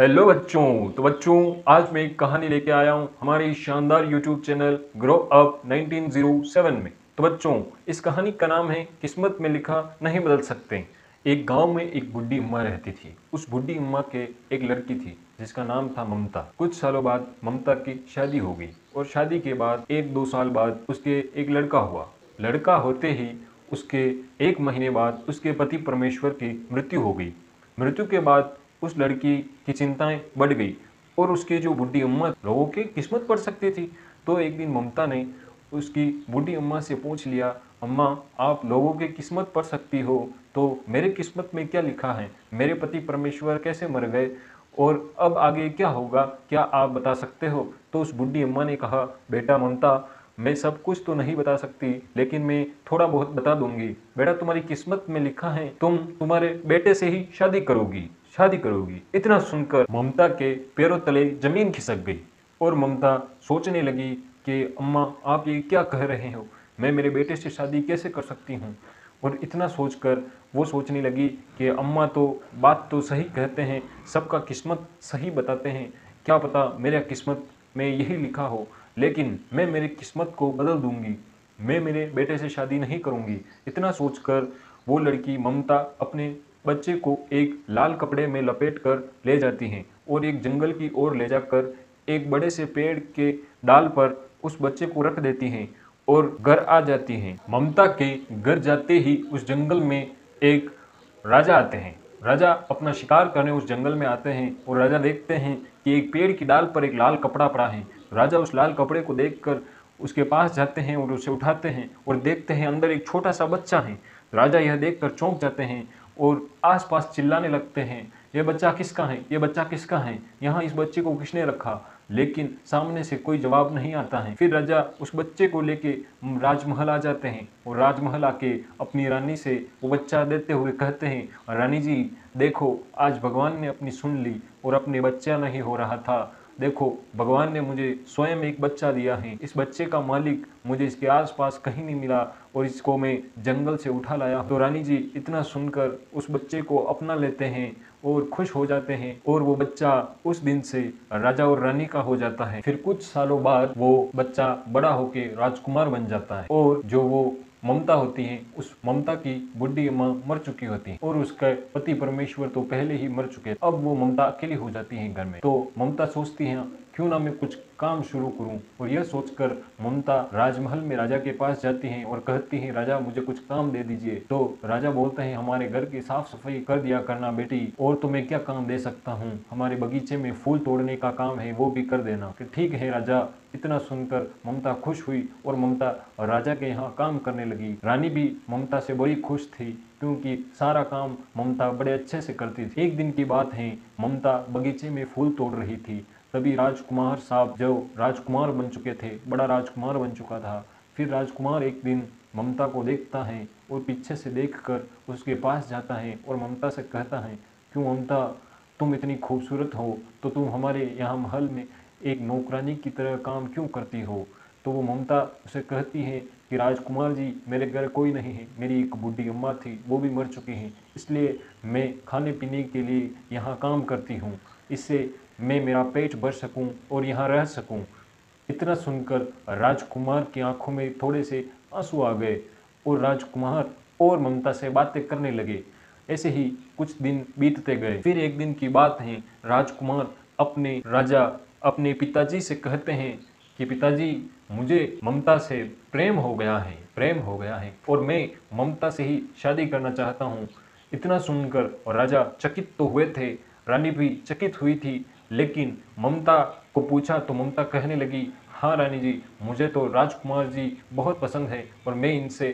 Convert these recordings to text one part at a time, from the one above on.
Hello बच्चों, तो बच्चों आज मैं एक कहानी लेके आया हूँ हमारे शानदार यूट्यूब चैनल ग्रो अप 1907 में। तो बच्चों इस कहानी का नाम है किस्मत में लिखा नहीं बदल सकते। एक गांव में एक बुढ़ी अम्मा रहती थी। उस बुढ़ी अम्मा के एक लड़की थी जिसका नाम था ममता। कुछ सालों बाद ममता की शादी हो गई और शादी के बाद 1-2 साल बाद उसके एक लड़का हुआ। लड़का होते ही उसके 1 महीने बाद उसके पति परमेश्वर की मृत्यु हो गई। मृत्यु के बाद उस लड़की की चिंताएं बढ़ गई और उसके जो बूढ़ी अम्मा लोगों की किस्मत पढ़ सकती थी। तो एक दिन ममता ने उसकी बूढ़ी अम्मा से पूछ लिया, अम्मा आप लोगों की किस्मत पढ़ सकती हो तो मेरे किस्मत में क्या लिखा है? मेरे पति परमेश्वर कैसे मर गए और अब आगे क्या होगा, क्या आप बता सकते हो? तो उस बूढ़ी अम्मा ने कहा, बेटा ममता मैं सब कुछ तो नहीं बता सकती लेकिन मैं थोड़ा बहुत बता दूंगी। बेटा तुम्हारी किस्मत में लिखा है तुम तुम्हारे बेटे से ही शादी करोगी। इतना सुनकर ममता के पैरों तले जमीन खिसक गई और ममता सोचने लगी कि अम्मा आप ये क्या कह रहे हो, मैं मेरे बेटे से शादी कैसे कर सकती हूँ? और इतना सोचकर वो सोचने लगी कि अम्मा तो बात तो सही कहते हैं, सबका किस्मत सही बताते हैं, क्या पता मेरा किस्मत में यही लिखा हो, लेकिन मैं मेरी किस्मत को बदल दूंगी, मैं मेरे बेटे से शादी नहीं करूंगी। इतना सोचकर वो लड़की ममता अपने बच्चे को एक लाल कपड़े में लपेट कर ले जाती हैं और एक जंगल की ओर ले जाकर एक बड़े से पेड़ के डाल पर उस बच्चे को रख देती हैं और घर आ जाती हैं। ममता के घर जाते ही उस जंगल में एक राजा आते हैं। राजा अपना शिकार करने उस जंगल में आते हैं और राजा देखते हैं कि एक पेड़ की डाल पर एक लाल कपड़ा पड़ा है। राजा उस लाल कपड़े को देखकर उसके पास जाते हैं और उसे उठाते हैं और देखते हैं अंदर एक छोटा सा बच्चा है। राजा यह देखकर चौंक जाते हैं और आसपास चिल्लाने लगते हैं, यह बच्चा किसका है, यह बच्चा किसका है, यहाँ इस बच्चे को किसने रखा? लेकिन सामने से कोई जवाब नहीं आता है। फिर राजा उस बच्चे को लेके राजमहल आ जाते हैं और राजमहल आके अपनी रानी से वो बच्चा देते हुए कहते हैं, रानी जी देखो आज भगवान ने अपनी सुन ली और अपने बच्चा नहीं हो रहा था, देखो भगवान ने मुझे स्वयं एक बच्चा दिया है, इस बच्चे का मालिक मुझे इसके आसपास कहीं नहीं मिला और इसको मैं जंगल से उठा लाया। तो रानी जी इतना सुनकर उस बच्चे को अपना लेते हैं और खुश हो जाते हैं और वो बच्चा उस दिन से राजा और रानी का हो जाता है। फिर कुछ सालों बाद वो बच्चा बड़ा होके राजकुमार बन जाता है और जो वो ममता होती है उस ममता की बुढ़ी अम्मा मर चुकी होती है और उसका पति परमेश्वर तो पहले ही मर चुके। अब वो ममता अकेली हो जाती है घर में। तो ममता सोचती है क्यों ना मैं कुछ काम शुरू करूं और यह सोचकर ममता राजमहल में राजा के पास जाती हैं और कहती हैं, राजा मुझे कुछ काम दे दीजिए। तो राजा बोलते हैं, हमारे घर की साफ सफाई कर दिया करना बेटी, और तो मैं क्या काम दे सकता हूं, हमारे बगीचे में फूल तोड़ने का काम है वो भी कर देना। कि ठीक है राजा। इतना सुनकर ममता खुश हुई और ममता राजा के यहाँ काम करने लगी। रानी भी ममता से बड़ी खुश थी क्योंकि सारा काम ममता बड़े अच्छे से करती थी। एक दिन की बात है, ममता बगीचे में फूल तोड़ रही थी तभी राजकुमार साहब जो राजकुमार बन चुके थे, बड़ा राजकुमार बन चुका था। फिर राजकुमार एक दिन ममता को देखता है और पीछे से देखकर उसके पास जाता है और ममता से कहता है, क्यों ममता तुम इतनी खूबसूरत हो तो तुम हमारे यहाँ महल में एक नौकरानी की तरह काम क्यों करती हो? तो वो ममता उसे कहती है कि राजकुमार जी मेरे घर कोई नहीं है, मेरी एक बूढ़ी अम्मा थी वो भी मर चुकी हैं, इसलिए मैं खाने पीने के लिए यहाँ काम करती हूँ, इससे मैं मेरा पेट भर सकूं और यहाँ रह सकूं। इतना सुनकर राजकुमार की आंखों में थोड़े से आंसू आ गए और राजकुमार और ममता से बातें करने लगे। ऐसे ही कुछ दिन बीतते गए। फिर एक दिन की बात है, राजकुमार अपने पिताजी से कहते हैं कि पिताजी मुझे ममता से प्रेम हो गया है और मैं ममता से ही शादी करना चाहता हूँ। इतना सुनकर और राजा चकित तो हुए थे, रानी भी चकित हुई थी, लेकिन ममता को पूछा तो ममता कहने लगी, हाँ रानी जी मुझे तो राजकुमार जी बहुत पसंद है और मैं इनसे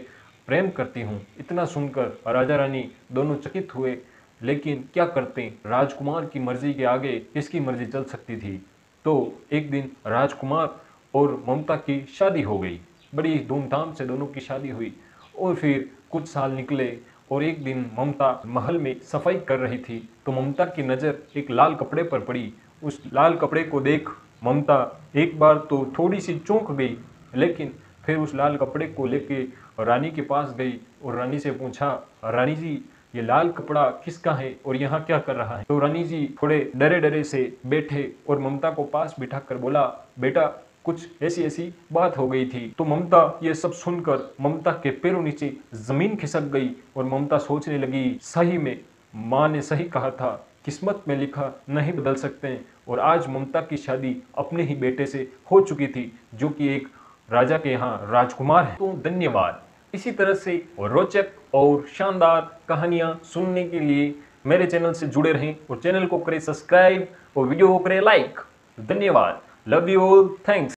प्रेम करती हूँ। इतना सुनकर राजा रानी दोनों चकित हुए, लेकिन क्या करते, राजकुमार की मर्जी के आगे किसकी मर्जी चल सकती थी। तो एक दिन राजकुमार और ममता की शादी हो गई, बड़ी धूमधाम से दोनों की शादी हुई और फिर कुछ साल निकले और एक दिन ममता महल में सफाई कर रही थी तो ममता की नज़र एक लाल कपड़े पर पड़ी। उस लाल कपड़े को देख ममता एक बार तो थोड़ी सी चौंक गई, लेकिन फिर उस लाल कपड़े को लेके रानी के पास गई और रानी से पूछा, रानी जी ये लाल कपड़ा किसका है और यहाँ क्या कर रहा है। तो रानी जी थोड़े डरे डरे से बैठे और ममता को पास बिठाकर बोला, बेटा कुछ ऐसी ऐसी बात हो गई थी। तो ममता ये सब सुनकर ममता के पैरों नीचे जमीन खिसक गई और ममता सोचने लगी, सही में माँ ने सही कहा था, किस्मत में लिखा नहीं बदल सकते। और आज ममता की शादी अपने ही बेटे से हो चुकी थी जो कि एक राजा के यहाँ राजकुमार है। तो धन्यवाद। इसी तरह से रोचक और शानदार कहानियाँ सुनने के लिए मेरे चैनल से जुड़े रहें और चैनल को करें सब्सक्राइब और वीडियो को करें लाइक। धन्यवाद। Love you all. थैंक्स।